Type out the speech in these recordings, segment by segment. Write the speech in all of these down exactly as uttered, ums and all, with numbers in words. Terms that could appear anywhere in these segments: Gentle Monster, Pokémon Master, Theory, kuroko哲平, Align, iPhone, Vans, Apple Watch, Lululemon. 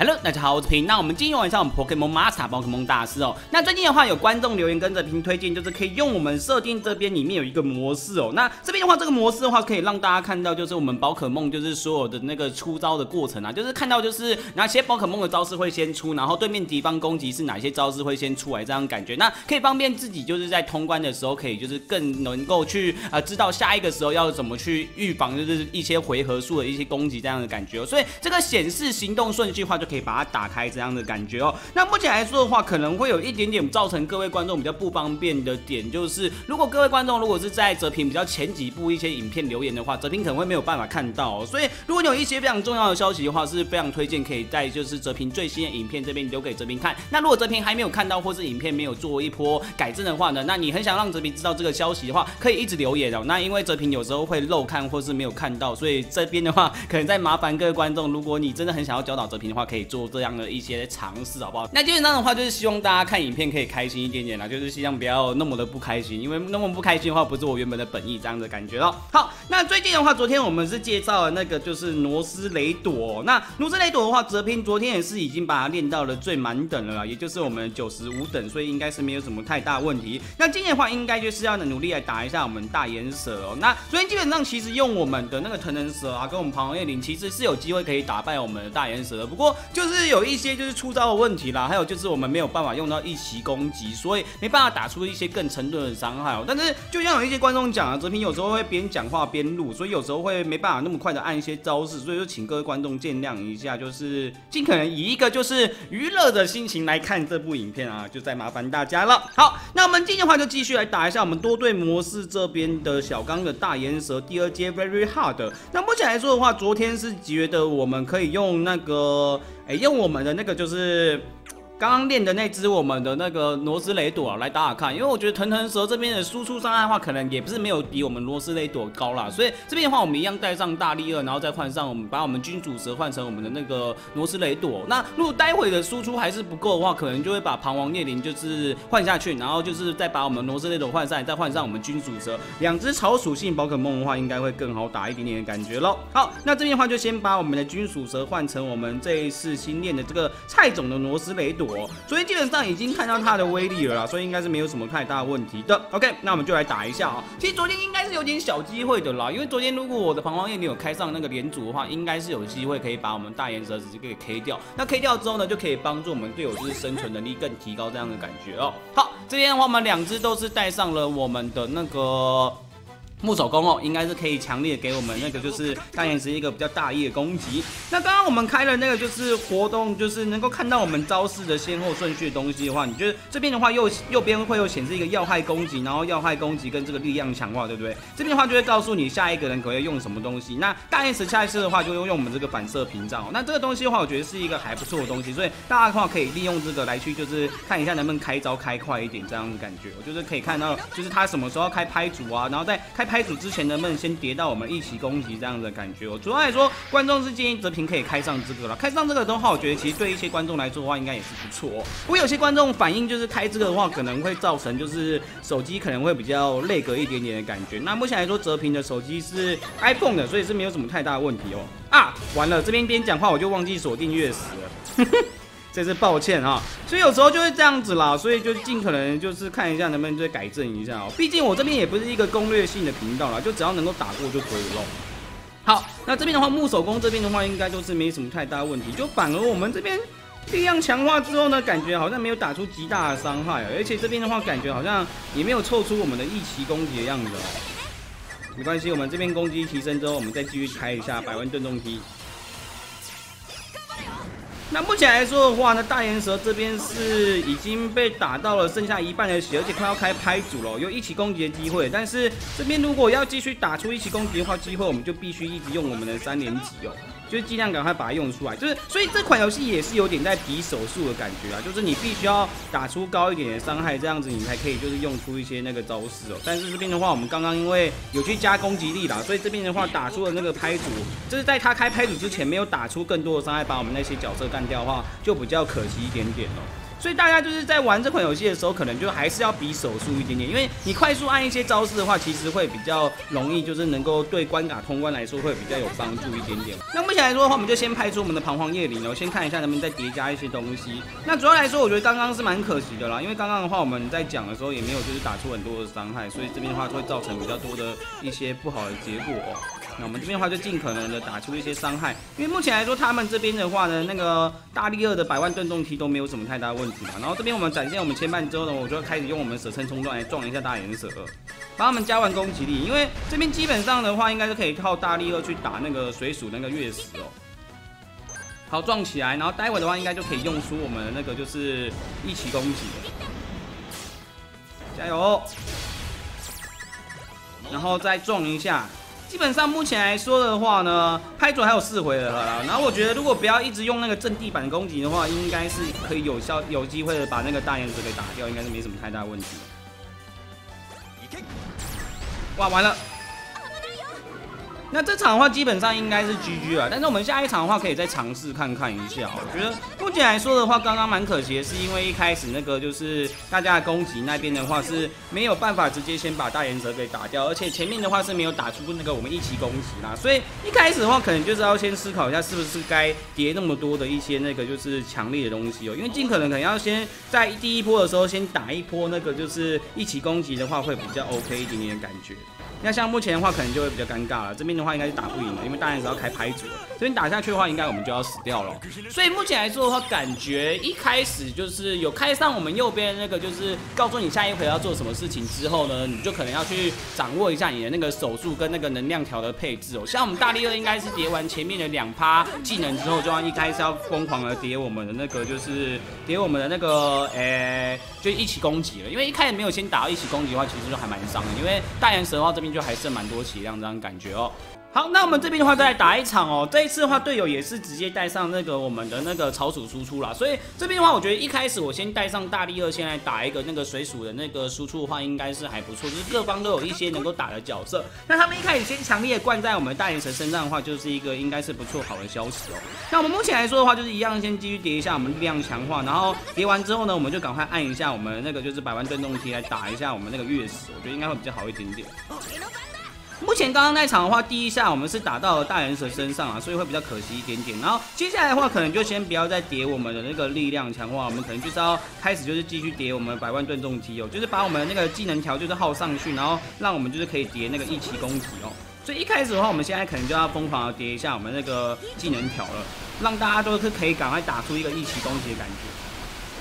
Hello， 大家好，我是平。那我们今天晚上我们 Pokémon Master 宝可梦大师哦。那最近的话，有观众留言跟着平推荐，就是可以用我们设定这边里面有一个模式哦。那这边的话，这个模式的话，可以让大家看到，就是我们宝可梦就是所有的那个出招的过程啊，就是看到就是哪些宝可梦的招式会先出，然后对面敌方攻击是哪些招式会先出来，这样感觉。那可以方便自己就是在通关的时候，可以就是更能够去啊、呃、知道下一个时候要怎么去预防，就是一些回合数的一些攻击这样的感觉哦。所以这个显示行动顺序的话就可以把它打开这样的感觉哦。那目前来说的话，可能会有一点点造成各位观众比较不方便的点，就是如果各位观众如果是在哲平比较前几部一些影片留言的话，哲平可能会没有办法看到哦。所以如果你有一些非常重要的消息的话，是非常推荐可以在就是哲平最新的影片这边留给哲平看。那如果哲平还没有看到或是影片没有做一波改正的话呢，那你很想让哲平知道这个消息的话，可以一直留言哦。那因为哲平有时候会漏看或是没有看到，所以这边的话可能再麻烦各位观众，如果你真的很想要教导哲平的话，可以。可以做这样的一些尝试，好不好？那基本上的话，就是希望大家看影片可以开心一点点啦，就是希望不要那么的不开心，因为那么不开心的话，不是我原本的本意这样的感觉咯。好，那最近的话，昨天我们是介绍了那个就是挪斯雷朵，那挪斯雷朵的话，哲平昨天也是已经把它练到了最满等了啦，也就是我们九十五等，所以应该是没有什么太大问题。那今天的话，应该就是要努力来打一下我们大岩蛇哦。那昨天基本上其实用我们的那个藤人蛇啊，跟我们庞叶林其实是有机会可以打败我们的大岩蛇的，不过。就是有一些就是出招的问题啦，还有就是我们没有办法用到一起攻击，所以没办法打出一些更沉重的伤害哦。但是就像有一些观众讲啊，哲平有时候会边讲话边录，所以有时候会没办法那么快的按一些招式，所以就请各位观众见谅一下，就是尽可能以一个就是娱乐的心情来看这部影片啊，就再麻烦大家了。好，那我们今天的话就继续来打一下我们多队模式这边的小刚的大岩蛇第二阶 Very Hard。那目前来说的话，昨天是觉得我们可以用那个。哎、欸，用我们的那个就是刚刚练的那只我们的那个挪斯雷朵、啊、来打打看，因为我觉得藤藤蛇这边的输出伤害的话，可能也不是没有比我们挪斯雷朵高啦，所以这边的话，我们一样带上大力二，然后再换上我们把我们君主蛇换成我们的那个挪斯雷朵。那如果待会的输出还是不够的话，可能就会把彷徨聂灵就是换下去，然后就是再把我们挪斯雷朵换上，再换上我们君主蛇，两只草属性宝可梦的话，应该会更好打一点点的感觉咯。好，那这边的话就先把我们的君主蛇换成我们这一次新练的这个菜种的挪斯雷朵。所以基本上已经看到它的威力了啦，所以应该是没有什么太大问题的。OK， 那我们就来打一下啊、喔。其实昨天应该是有点小机会的啦，因为昨天如果我的彷徨夜没有开上那个连组的话，应该是有机会可以把我们大岩蛇直接给 K 掉。那 K 掉之后呢，就可以帮助我们队友就是生存能力更提高这样的感觉哦、喔。好，这边的话我们两只都是带上了我们的那个。木手弓哦，应该是可以强烈给我们那个就是大岩石一个比较大力的攻击。那刚刚我们开了那个就是活动，就是能够看到我们招式的先后顺序的东西的话，你觉得这边的话右右边会有显示一个要害攻击，然后要害攻击跟这个力量强化，对不对？这边的话就会告诉你下一个人可以用什么东西。那大岩石下一次的话就用我们这个反射屏障、哦。那这个东西的话，我觉得是一个还不错的东西，所以大家的话可以利用这个来去就是看一下能不能开招开快一点这样的感觉。我就是可以看到就是他什么时候开拍组啊，然后再开。拍组之前能不能先叠到我们一起攻击这样的感觉、哦？主要来说，观众是建议哲平可以开上这个了。开上这个的话，我觉得其实对一些观众来说的话，应该也是不错、哦。不过有些观众反映就是开这个的话，可能会造成就是手机可能会比较累格一点点的感觉。那目前来说，哲平的手机是 iPhone 的，所以是没有什么太大的问题哦。啊，完了，这边边讲话我就忘记锁定月食了。这是抱歉啊、喔，所以有时候就会这样子啦，所以就尽可能就是看一下能不能再改正一下哦、喔。毕竟我这边也不是一个攻略性的频道啦，就只要能够打过就可以了。好，那这边的话木手弓这边的话应该就是没什么太大问题，就反而我们这边力量强化之后呢，感觉好像没有打出极大的伤害、喔，而且这边的话感觉好像也没有凑出我们的一起攻击的样子哦、喔。没关系，我们这边攻击提升之后，我们再继续开一下百万盾动踢。那目前来说的话呢，大岩蛇这边是已经被打到了剩下一半的血，而且快要开拍组了，有一起攻击的机会。但是这边如果要继续打出一起攻击的话，机会我们就必须一直用我们的三连击哦，就是尽量赶快把它用出来。就是所以这款游戏也是有点在比手速的感觉啊，就是你必须要打出高一点的伤害，这样子你才可以就是用出一些那个招式哦。但是这边的话，我们刚刚因为有去加攻击力啦，所以这边的话打出了那个拍组，就是在他开拍组之前没有打出更多的伤害，把我们那些角色干掉的话就比较可惜一点点哦。所以大家就是在玩这款游戏的时候，可能就还是要比手速一点点，因为你快速按一些招式的话，其实会比较容易，就是能够对关卡通关来说会比较有帮助一点点。那目前来说的话，我们就先派出我们的彷徨夜灵，然后先看一下能不能再叠加一些东西。那主要来说，我觉得刚刚是蛮可惜的啦，因为刚刚的话我们在讲的时候也没有就是打出很多的伤害，所以这边的话就会造成比较多的一些不好的结果哦。 那我们这边的话就尽可能的打出一些伤害，因为目前来说他们这边的话呢，那个大力二的百万盾动踢都没有什么太大的问题嘛。然后这边我们展现我们牵绊之后呢，我就要开始用我们舍身冲撞来撞一下大眼蛇，把他们加完攻击力，因为这边基本上的话应该是可以靠大力二去打那个水鼠那个月食哦。 好，撞起来，然后待会的话应该就可以用出我们的那个就是一起攻击了，加油！然后再撞一下。 基本上目前来说的话呢，拍准还有四回了啦。然后我觉得如果不要一直用那个正地板攻击的话，应该是可以有效有机会的把那个大岩石给打掉，应该是没什么太大问题。哇，完了！那这场的话基本上应该是 G G 了，但是我们下一场的话可以再尝试看看一下。我觉得目前来说的话，刚刚蛮可惜的是因为一开始那个就是大家的攻击那边的话是没有办法直接先把大岩蛇给打掉，而且前面的话是没有打出那个我们一起攻击啦，所以一开始的话可能就是要先思考一下是不是该叠那么多的一些那个就是强力的东西哦，因为尽可能可能要先在第一波的时候先打一波那个就是一起攻击的话会比较 OK 一点点的感觉。 那像目前的话，可能就会比较尴尬了。这边的话，应该是打不赢了，因为大岩只要开拍组了。这边打下去的话，应该我们就要死掉了。所以目前来说的话，感觉一开始就是有开上我们右边那个，就是告诉你下一回要做什么事情之后呢，你就可能要去掌握一下你的那个手速跟那个能量条的配置哦。像我们大力二应该是叠完前面的两趴技能之后，就要一开始要疯狂的叠我们的那个，就是叠我们的那个，诶，就一起攻击了。因为一开始没有先打到一起攻击的话，其实就还蛮伤的。因为大岩蛇的话，这边。 就还剩蛮多血量这样感觉哦。好，那我们这边的话再来打一场哦。这一次的话，队友也是直接带上那个我们的那个草鼠输出啦。所以这边的话，我觉得一开始我先带上大力二，先来打一个那个水鼠的那个输出的话，应该是还不错。就是各方都有一些能够打的角色。那他们一开始先强烈灌在我们大岩蛇身上的话，就是一个应该是不错好的消息哦。那我们目前来说的话，就是一样先继续叠一下我们力量强化，然后叠完之后呢，我们就赶快按一下我们那个就是百万盾动踢来打一下我们那个月食，我觉得应该会比较好一点点。 目前刚刚那场的话，第一下我们是打到了大岩蛇身上啊，所以会比较可惜一点点。然后接下来的话，可能就先不要再叠我们的那个力量强化，我们可能就是要开始就是继续叠我们百万盾重击哦，就是把我们那个技能条就是耗上去，然后让我们就是可以叠那个一起攻击哦。所以一开始的话，我们现在可能就要疯狂的叠一下我们那个技能条了，让大家都是可以赶快打出一个一起攻击的感觉。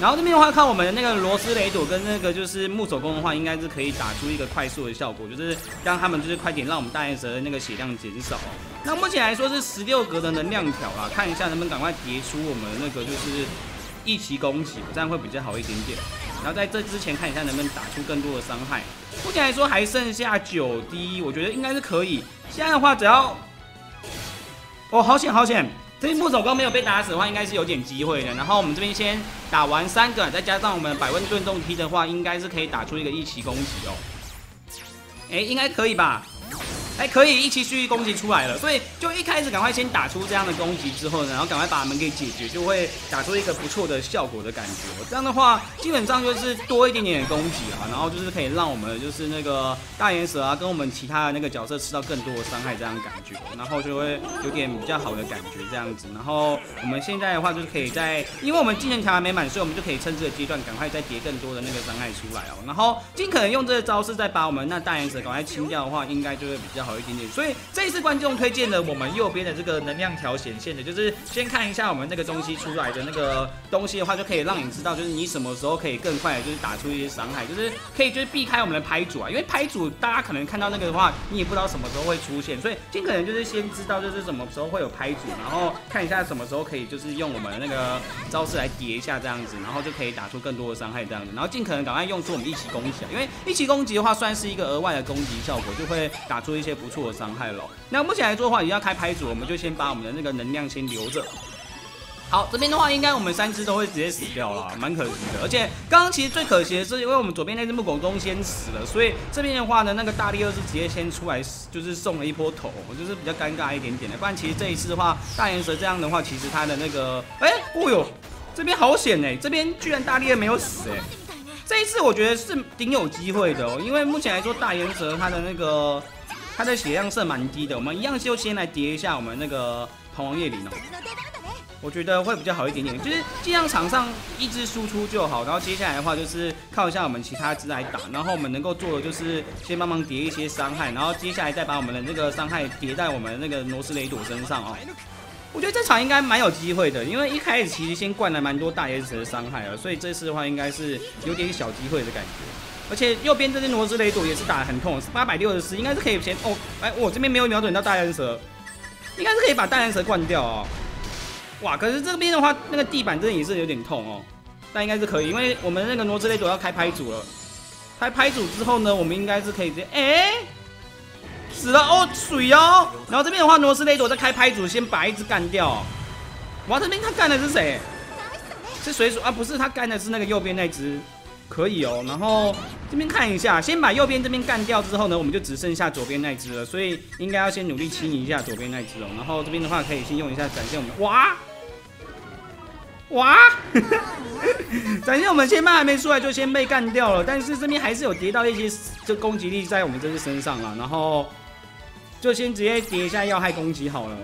然后这边的话，看我们的那个罗斯雷朵跟那个就是木手工的话，应该是可以打出一个快速的效果，就是让他们就是快点让我们大岩蛇的那个血量减少。那目前来说是十六格的能量条啦，看一下能不能赶快叠出我们那个就是一起攻击，这样会比较好一点点。然后在这之前看一下能不能打出更多的伤害。目前来说还剩下九滴，我觉得应该是可以。现在的话只要，哦，好险好险！ 这边木手工没有被打死的话，应该是有点机会的。然后我们这边先打完三个，再加上我们百万盾动踢的话，应该是可以打出一个一起攻击哦。哎、欸，应该可以吧？哎、欸，可以一起蓄力攻击出来了。所以就一开始赶快先打出这样的攻击之后呢，然后赶快把门给解决，就会打出一个不错的效果的感觉。这样的话，基本上就是多一点点的攻击啊，然后就是可以让我们就是那个大岩蛇啊，跟我们其他的那个角色吃到更多的伤害，这样的感觉。 然后就会有点比较好的感觉这样子，然后我们现在的话就是可以在，因为我们技能条还没满，所以我们就可以趁这个阶段赶快再叠更多的那个伤害出来哦。然后尽可能用这个招式再把我们那大岩蛇赶快清掉的话，应该就会比较好一点点。所以这一次观众推荐了我们右边的这个能量条显现的，就是先看一下我们那个东西出来的那个东西的话，就可以让你知道就是你什么时候可以更快的就是打出一些伤害，就是可以就是避开我们的拍组啊，因为拍组大家可能看到那个的话，你也不知道什么时候会出现，所以尽可能就是。 先知道就是什么时候会有拍组，然后看一下什么时候可以就是用我们那个招式来叠一下这样子，然后就可以打出更多的伤害这样子，然后尽可能赶快用出我们一起攻击，因为一起攻击的话算是一个额外的攻击效果，就会打出一些不错的伤害咯。那目前来说的话，也要开拍组，我们就先把我们的那个能量先留着。 好，这边的话，应该我们三只都会直接死掉啦，蛮可惜的。而且刚刚其实最可惜的是，因为我们左边那只木狗公先死了，所以这边的话呢，那个大力二是直接先出来，就是送了一波头，就是比较尴尬一点点的。不然其实这一次的话，大岩蛇这样的话，其实他的那个，哎、欸，哦呦。这边好险哎，这边居然大力没有死哎、欸。这一次我觉得是挺有机会的、哦，因为目前来说大岩蛇它的那个它的血量是蛮低的，我们一样就先来叠一下我们那个盘王叶灵哦。 我觉得会比较好一点点，就是尽量场上一支输出就好，然后接下来的话就是靠一下我们其他支来打，然后我们能够做的就是先帮忙叠一些伤害，然后接下来再把我们的这个伤害叠在我们那个罗斯雷朵身上哦。我觉得这场应该蛮有机会的，因为一开始其实先灌了蛮多大岩蛇的伤害啊，所以这次的话应该是有点小机会的感觉。 而且右边这只罗斯雷朵也是打得很痛，是八百六十四，应该是可以先哦，哎，我这边没有瞄准到大岩蛇，应该是可以把大岩蛇灌掉哦。 哇，可是这边的话，那个地板真的也是有点痛哦，但应该是可以，因为我们那个罗斯雷朵要开拍组了，开拍组之后呢，我们应该是可以直接，哎、欸，死了哦，水哦，然后这边的话，罗斯雷朵在开拍组，先把一只干掉、哦。哇，这边他干的是谁？是水鼠啊？不是，他干的是那个右边那只，可以哦。然后这边看一下，先把右边这边干掉之后呢，我们就只剩下左边那只了，所以应该要先努力清理一下左边那只哦。然后这边的话，可以先用一下展现我们，哇！ 哇！展现我们先慢还没出来就先被干掉了，但是这边还是有叠到一些这攻击力在我们这只身上了，然后就先直接叠一下要害攻击好了。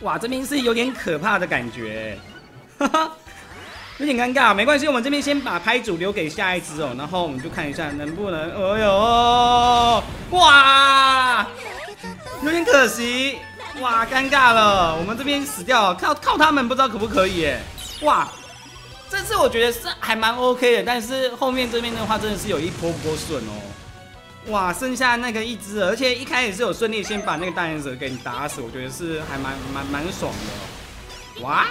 哇，这边是有点可怕的感觉，哈哈，有点尴尬，没关系，我们这边先把拍组留给下一只哦，然后我们就看一下能不能，哎呦，哇，有点可惜。 哇，尴尬了，我们这边死掉了，靠靠他们不知道可不可以耶？哇，这次我觉得是还蛮 OK 的，但是后面这边的话真的是有一波不够顺哦。哇，剩下那个一只，而且一开始是有顺利先把那个大岩蛇给你打死，我觉得是还蛮蛮蛮爽的。哇，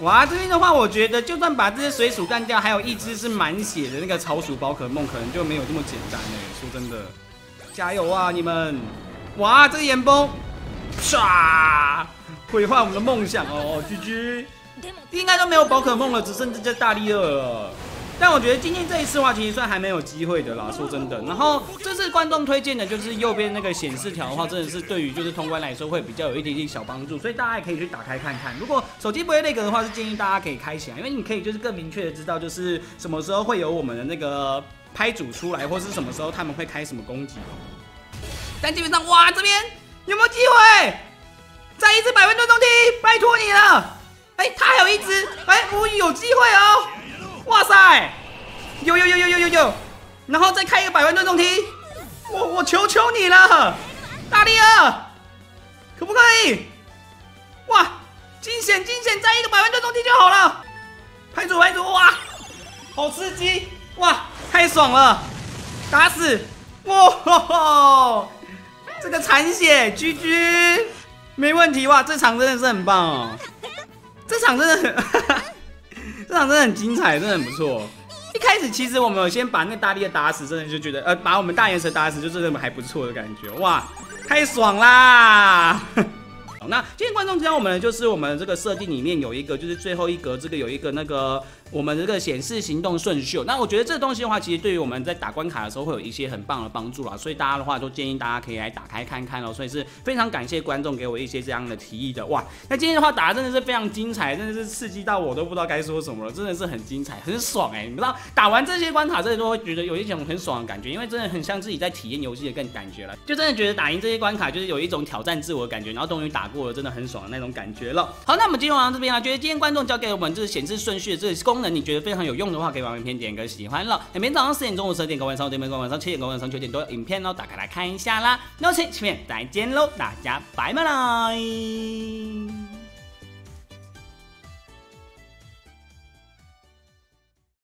哇，这边的话我觉得就算把这些水鼠干掉，还有一只是满血的那个草鼠宝可梦，可能就没有这么简单哎。说真的，加油啊你们！ 哇，这个岩崩，唰，毁坏我们的梦想哦 ！G G， 应该都没有宝可梦了，只剩这只大力二了。但我觉得今天这一次的话，其实算还没有机会的啦，说真的。然后这次观众推荐的就是右边那个显示条的话，真的是对于就是通关来说会比较有一点点小帮助，所以大家也可以去打开看看。如果手机不会那个的话，是建议大家可以开起来，因为你可以就是更明确的知道就是什么时候会有我们的那个拍组出来，或是什么时候他们会开什么攻击。 但基本上，哇，这边有没有机会？再一只百分盾中踢，拜托你了！哎、欸，他还有一只，哎、欸，我有机会哦！哇塞，有有有有有有有，然后再开一个百分盾中踢，我我求求你了，大力二，可不可以？哇，惊险惊险，再一个百分盾中踢就好了！拍组拍组，哇，好刺激，哇，太爽了，打死，哇吼吼！ 这个残血 G G 没问题哇！这场真的是很棒哦，这场真的很这场真的很精彩，真的很不错。一开始其实我们有先把那大力的打死，真的就觉得呃，把我们大岩蛇打死，就真的还不错的感觉哇，太爽啦！好，那今天观众教我们就是我们这个设定里面有一个就是最后一格这个有一个那个。 我们这个显示行动顺序，那我觉得这东西的话，其实对于我们在打关卡的时候会有一些很棒的帮助啦，所以大家的话都建议大家可以来打开看看哦。所以是非常感谢观众给我一些这样的提议的哇。那今天的话打的真的是非常精彩，真的是刺激到我都不知道该说什么了，真的是很精彩，很爽哎、欸！你知道打完这些关卡，真的都会觉得有一种很爽的感觉，因为真的很像自己在体验游戏的更感觉了，就真的觉得打赢这些关卡就是有一种挑战自我的感觉，然后终于打过了，真的很爽的那种感觉了。好，那我们今天晚上这边啊，觉得今天观众教给我们就是显示顺序这个。 功能你觉得非常有用的话，可以帮影片点个喜欢了。每天早上十点、中午十二点、晚上五点、晚上七点、晚上九点都有影片哦，打开来看一下啦。那我们下期再见喽，大家拜拜。